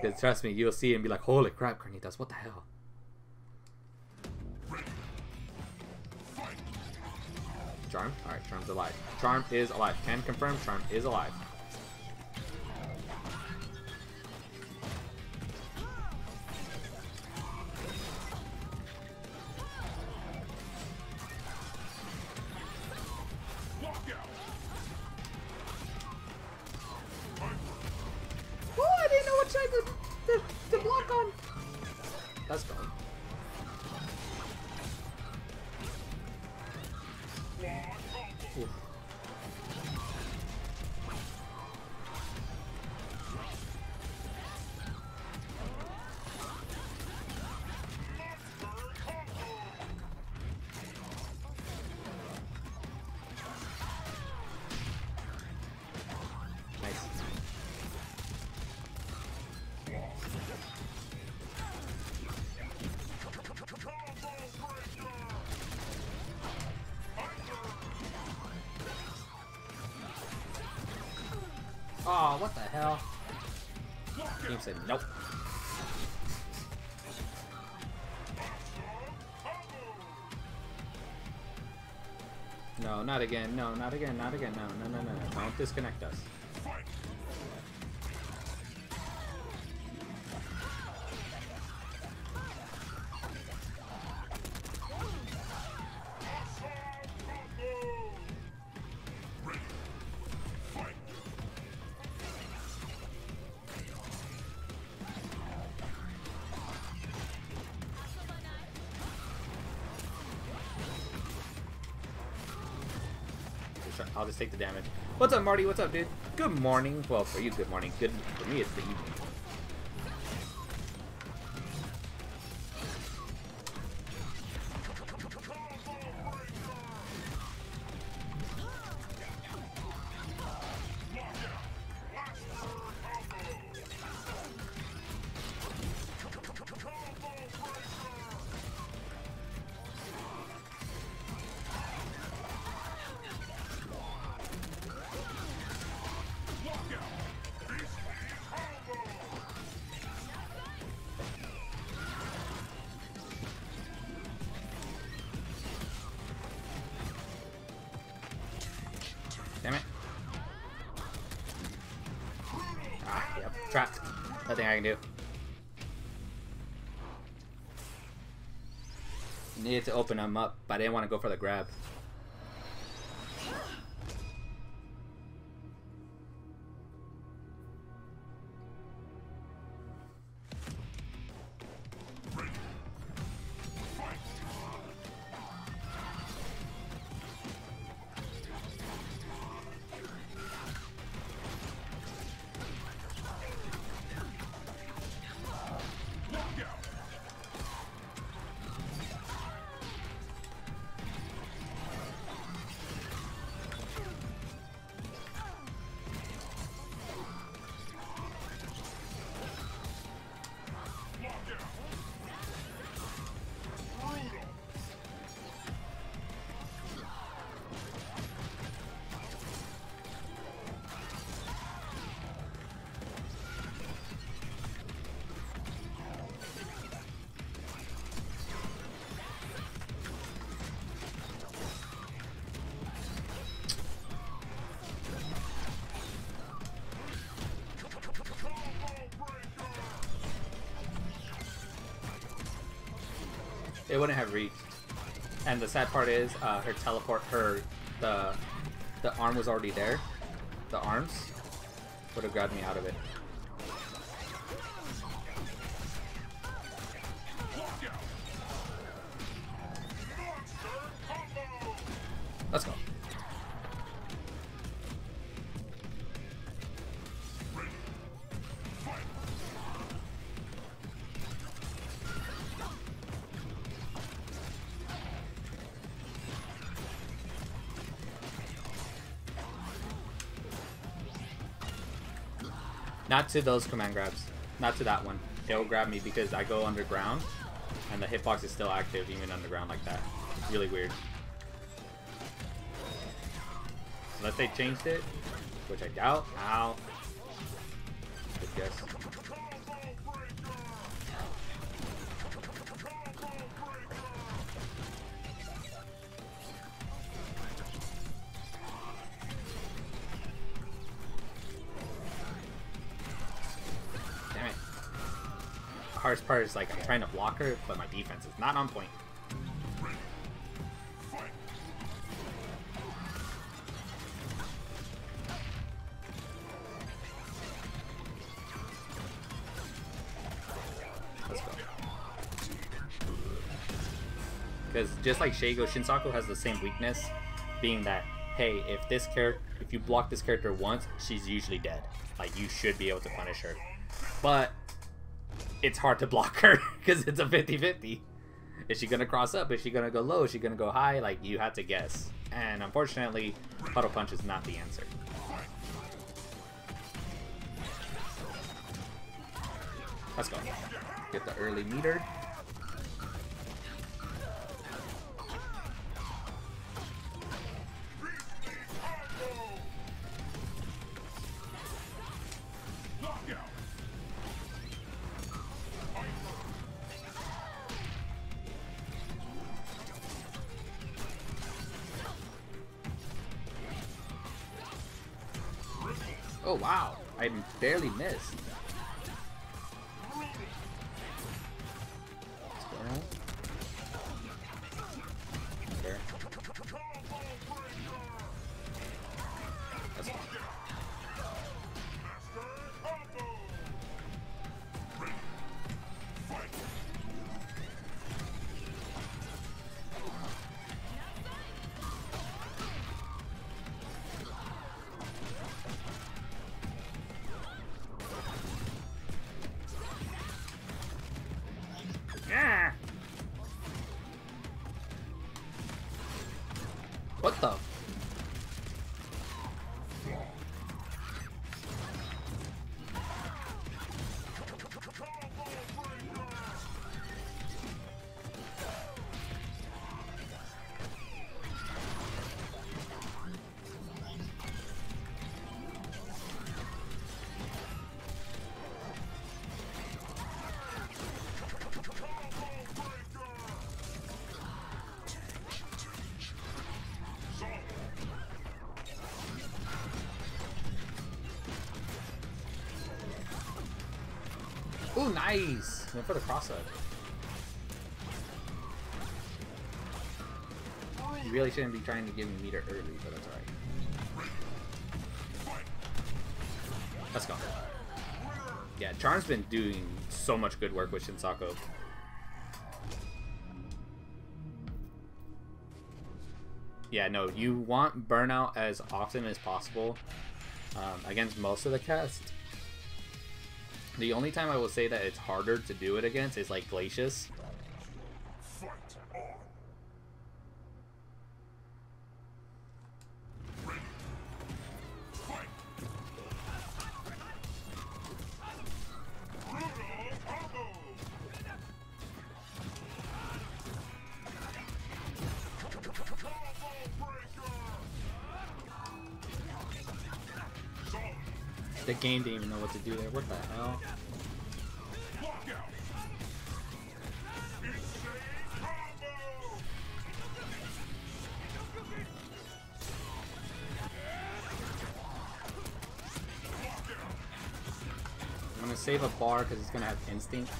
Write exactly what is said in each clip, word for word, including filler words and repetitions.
Because trust me, you'll see it and be like, holy crap, Carnitas, what the hell? Charm? Alright, Charm's alive. Charm is alive. Can confirm, Charm is alive. Oh, what the hell? He said nope. No, not again. No, not again. Not again. No, no, no, no. Don't disconnect us. I'll just take the damage. What's up, Marty? What's up, dude? Good morning. Well, for you, good morning. Good for me, it's the evening. Trapped. Nothing I can do. Needed to open him up, but I didn't want to go for the grab. It wouldn't have reached, and the sad part is, uh, her teleport, her the the arm was already there. The arms would have grabbed me out of it. Let's go. Not to those command grabs. Not to that one. It'll grab me because I go underground and the hitbox is still active even underground like that. It's really weird. Unless they changed it, which I doubt. Ow. guess. Damn it. The hardest part is like I'm trying to block her, but my defense is not on point. Because just like Shego, Shinsako has the same weakness, being that, hey, if this character, if you block this character once, she's usually dead. Like, you should be able to punish her. But it's hard to block her, because it's a fifty fifty. Is she going to cross up? Is she going to go low? Is she going to go high? Like, you have to guess. And unfortunately, Puddle Punch is not the answer. Let's go. Get the early meter. Oh wow, I barely missed. What the? Ooh, nice! Went for the cross up. You really shouldn't be trying to give me meter early, but that's alright. Let's go. Yeah, Charm's been doing so much good work with Shinsako. Yeah, no, you want burnout as often as possible um, against most of the cast. The only time I will say that it's harder to do it against is like Glacius. The game didn't even know what to do there. What the hell? I'm gonna save a bar because it's gonna have instinct.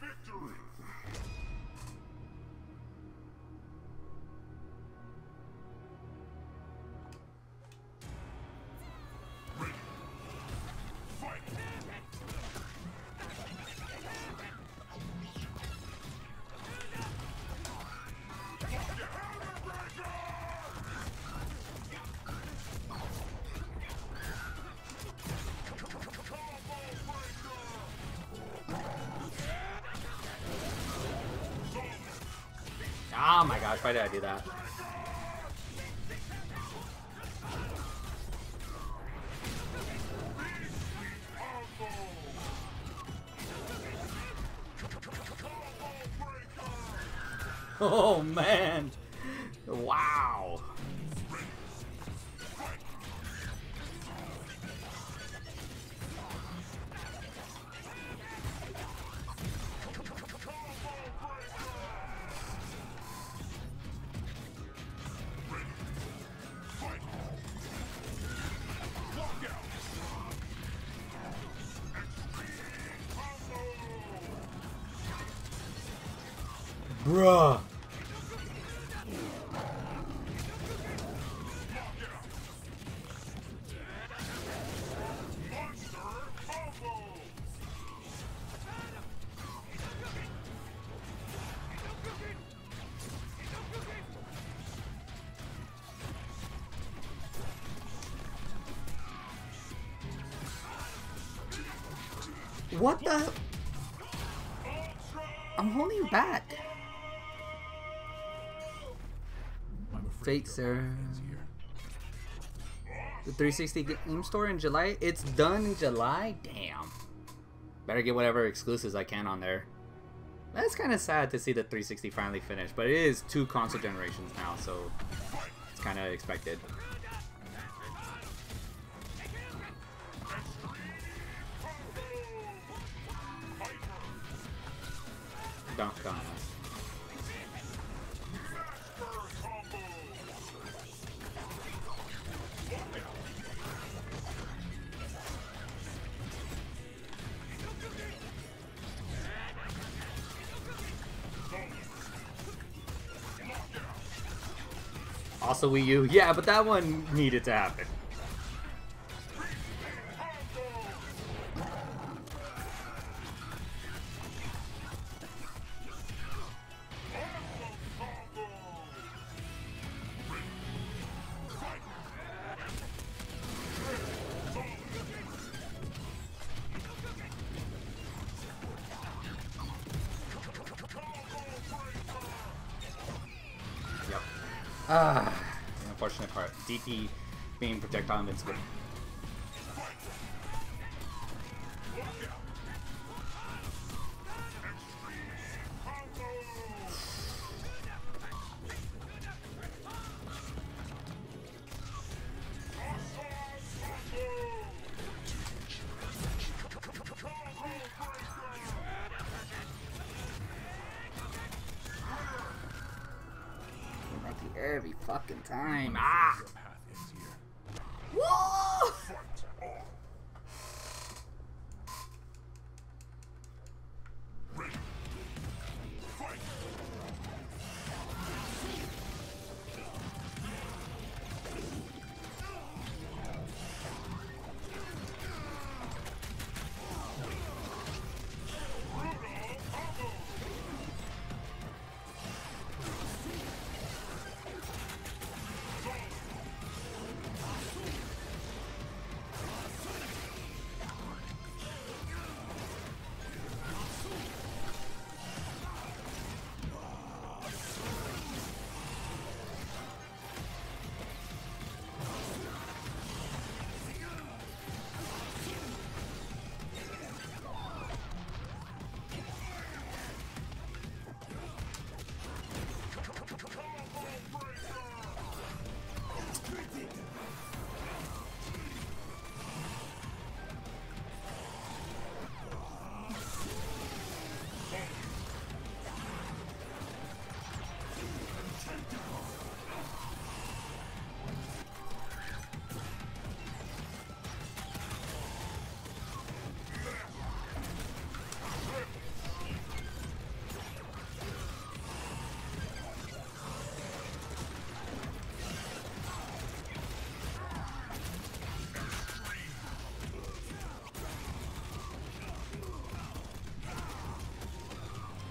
Victory. Oh my gosh, why did I do that? Oh man! Wow! Bruh! What the? I'm holding you back. Fate sir. The three sixty game store in July. It's done in July. Damn. Better get whatever exclusives I can on there. That's kind of sad to see the three sixty finally finished, but it is two console generations now, so it's kind of expected. Don't come. Also Wii U. Yeah, but that one needed to happen. Ah, the unfortunate part. D P being projectile invincible. Every fucking time. Ah! Whoa!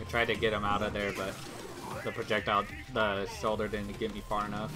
Tried to get him out of there, but the projectile, the shoulder didn't get me far enough.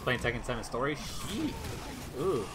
It's playing Tekken seven Story? Sheet. Ooh.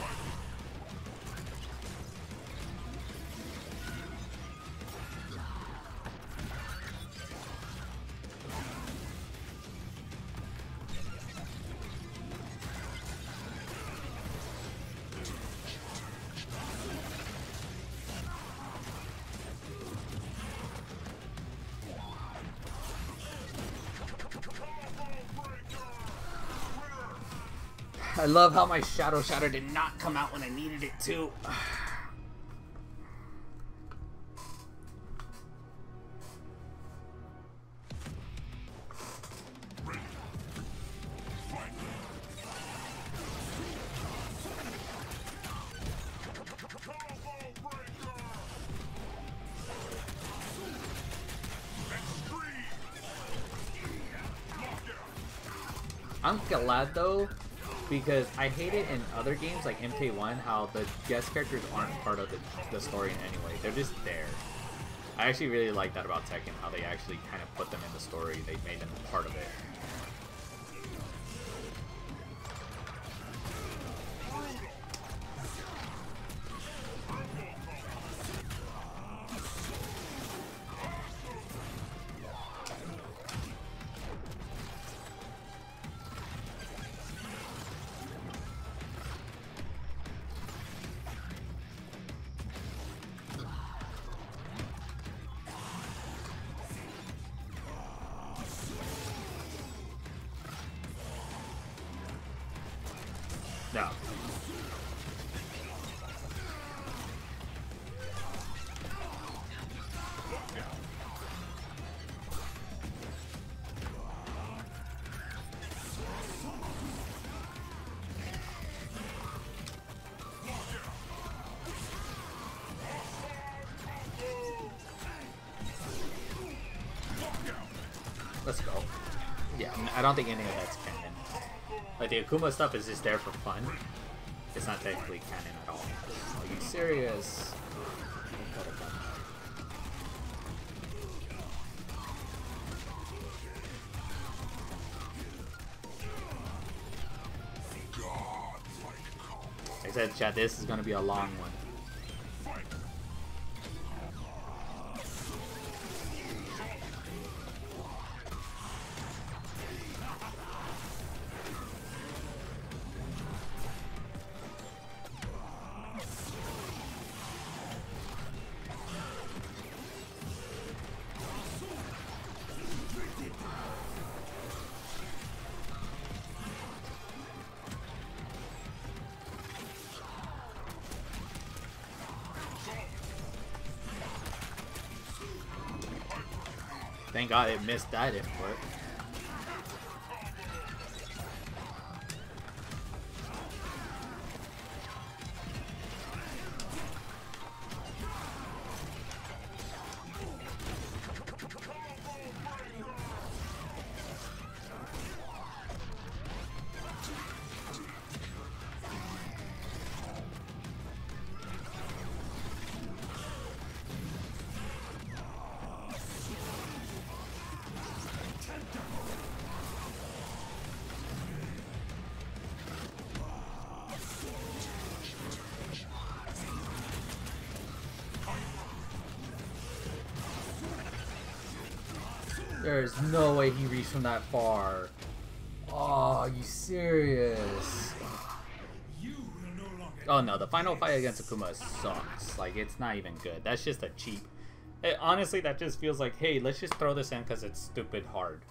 I love how my Shadow Shatter did not come out when I needed it to. I'm glad though, because I hate it in other games like M K one how the guest characters aren't part of the, the story in any way. They're just there. I actually really like that about Tekken, how they actually kind of put them in the story. They made them a part of it. No. Let's go. Yeah, I don't think any of that's canon. Like, the Akuma stuff is just there for fun. It's not technically canon at all. Are you serious? Like I said, chat, this is gonna be a long one. Thank God it missed that input. There's no way he reached from that far. Oh, are you serious? Oh no, the final fight against Akuma sucks. Like, it's not even good. That's just a cheap. It, honestly, that just feels like, hey, let's just throw this in because it's stupid hard.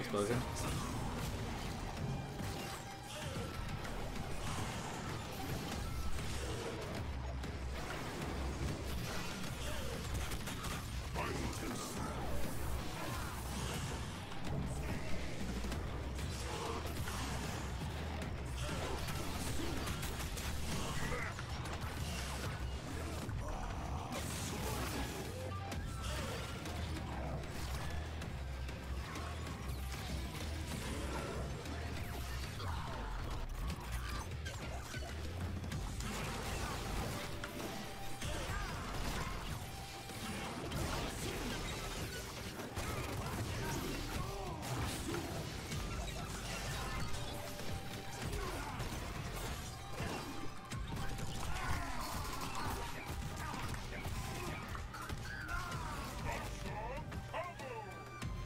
Explosion.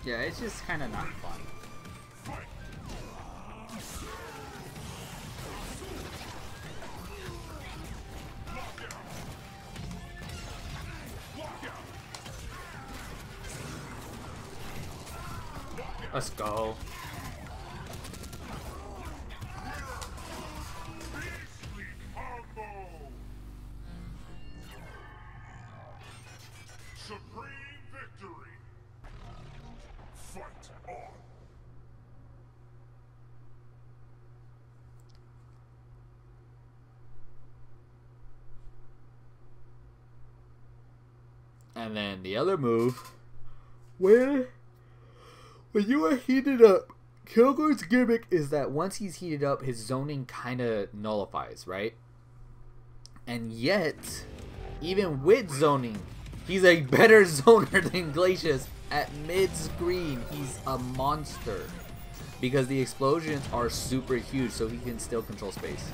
Yeah, it's just kind of not fun. Let's go. And then the other move, when, when you are heated up, Kilgore's gimmick is that once he's heated up, his zoning kind of nullifies, right? And yet, even with zoning, he's a better zoner than Glacius. At mid-screen, he's a monster, because the explosions are super huge, so he can still control space.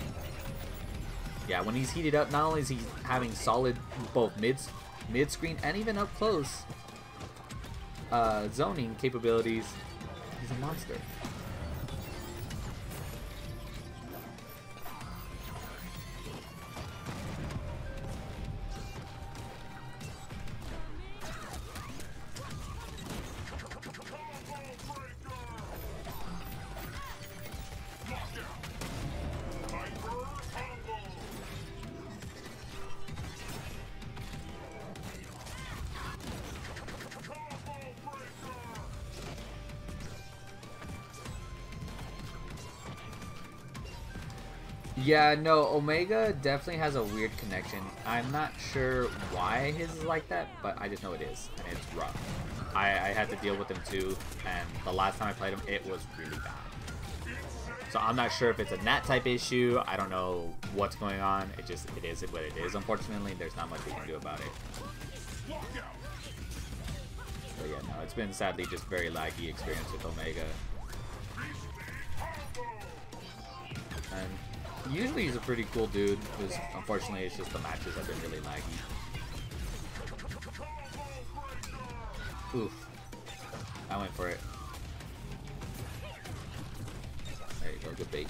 Yeah, when he's heated up, not only is he having solid both mids, mid-screen and even up close uh, zoning capabilities, he's a monster. Yeah, no, Omega definitely has a weird connection. I'm not sure why his is like that, but I just know it is, and it's rough. I, I had to deal with him too, and the last time I played him, it was really bad. So I'm not sure if it's a Nat type issue. I don't know what's going on. It just, it is what it is, unfortunately. There's not much we can do about it. But yeah, no, it's been sadly just very laggy experience with Omega. And usually he's a pretty cool dude, because unfortunately it's just the matches have been really laggy. Oof. I went for it. There you go, good bait.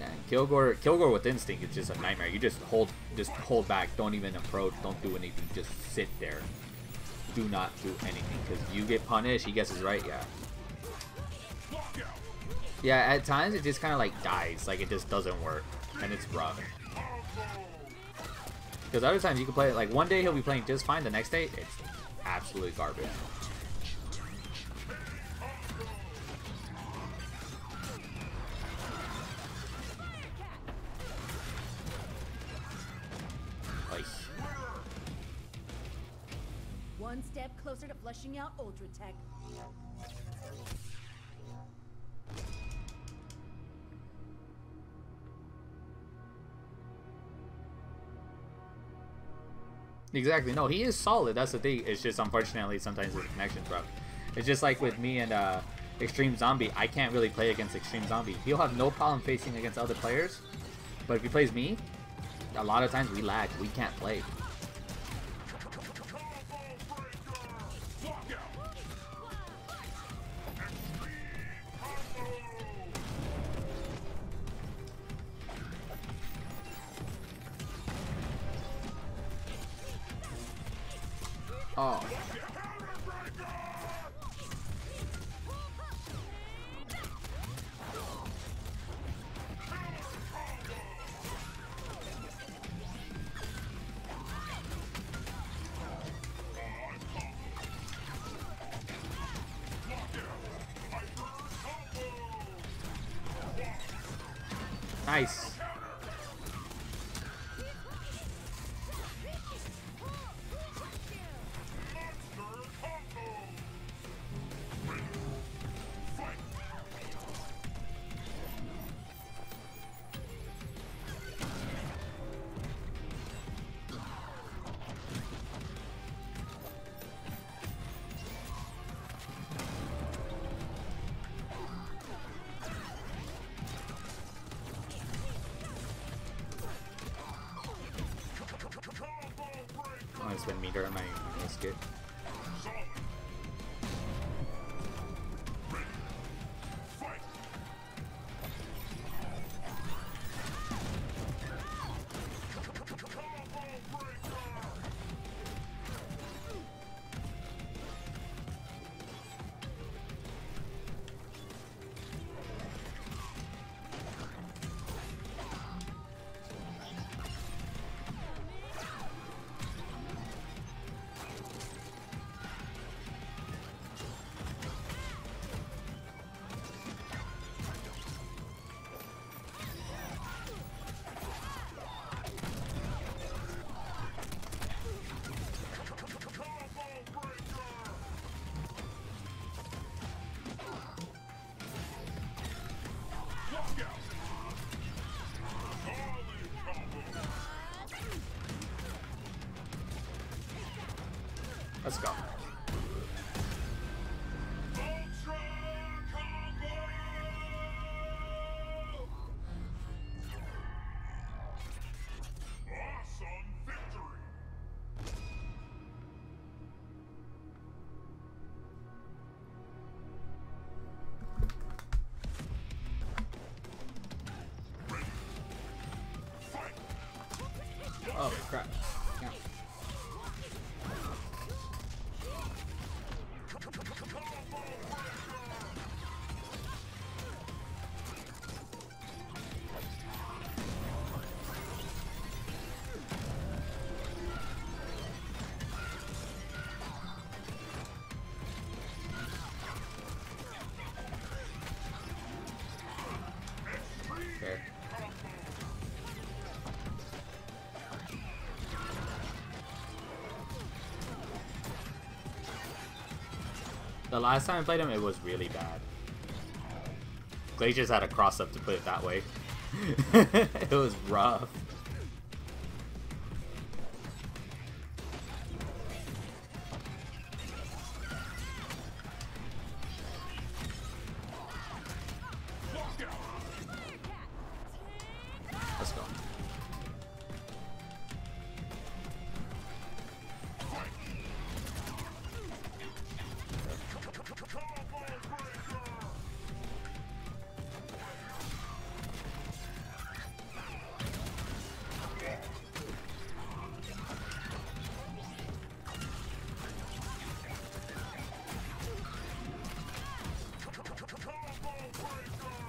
Yeah, and Kilgore, Kilgore with Instinct is just a nightmare. You just hold, just hold back, don't even approach, don't do anything, just sit there. Do not do anything, because you get punished, he guesses right, yeah. Yeah, at times it just kind of like dies, like it just doesn't work, and it's rough. Because other times you can play it, like one day he'll be playing just fine, the next day it's absolutely garbage. Like. One step closer to flushing out Ultra Tech. Exactly. No, he is solid. That's the thing. It's just, unfortunately, sometimes his connection's rough. It's just like with me and uh, Extreme Zombie. I can't really play against Extreme Zombie. He'll have no problem facing against other players. But if he plays me, a lot of times we lag. We can't play. Oh. Nice. It's been meter in my basket. Let's go. Ultra combo! Awesome victory! Ready. Fight. Oh crap. Yeah. The last time I played him, it was really bad. Glacius had a cross-up, to put it that way. It was rough.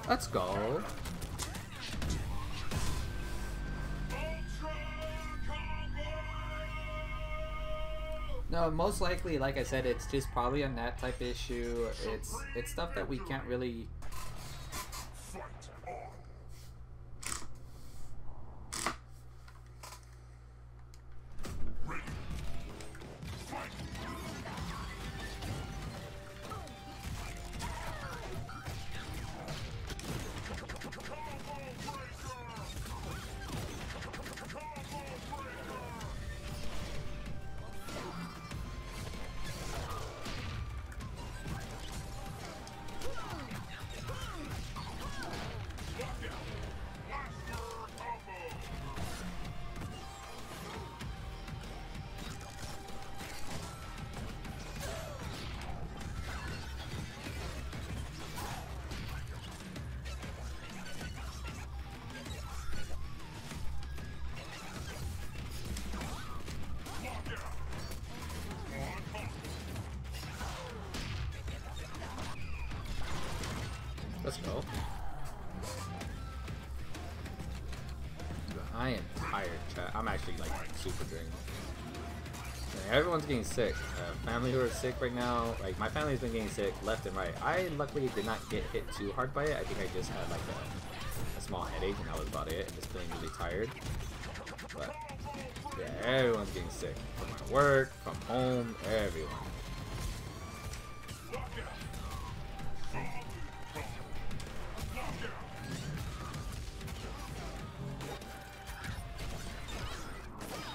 Let's go. Let's go. No, most likely, like I said, it's just probably a net type issue. It's it's stuff that we can't really. Let's go. I am tired, chat. I'm actually like super drained. Everyone's getting sick. Uh, family who are sick right now, like my family's been getting sick left and right. I luckily did not get hit too hard by it. I think I just had like a, a small headache and that was about it. I'm just feeling really tired. But yeah, everyone's getting sick. From my work, from home, everyone.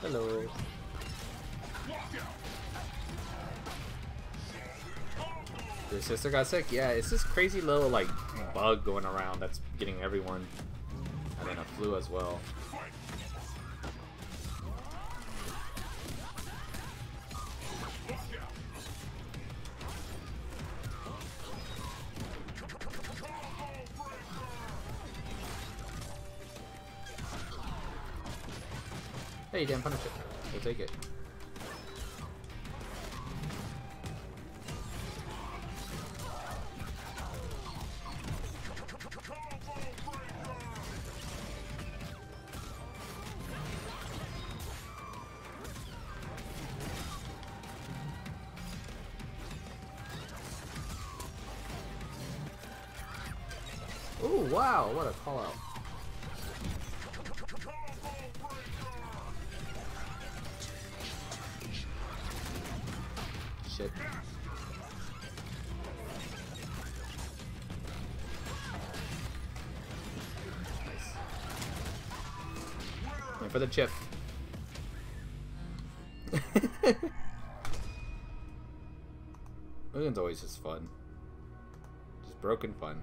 Hello. Your sister got sick? Yeah, it's this crazy little like bug going around that's getting everyone. And then a flu as well. Hey, you didn't punish it. We'll take it. Ooh, wow, what a call out. Shit. Nice. And for the chip. Hooligan's always just fun. Just broken fun.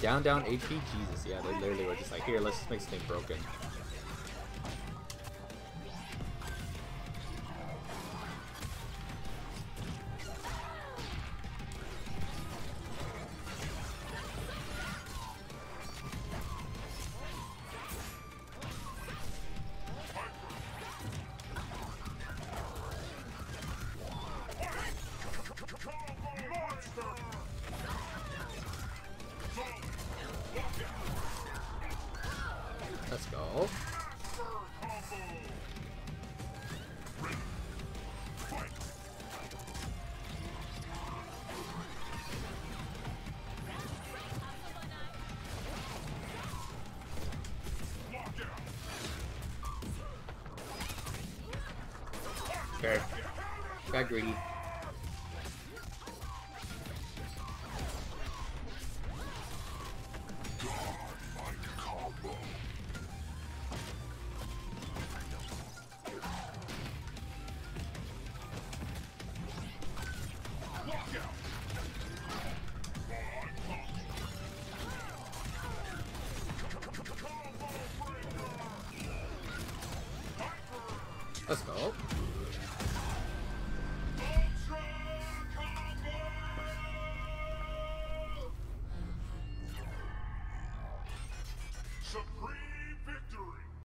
Down, down, H P? Jesus, yeah, they literally were just like, here, let's just make something broken. Okay. Got greedy. Let's go. Supreme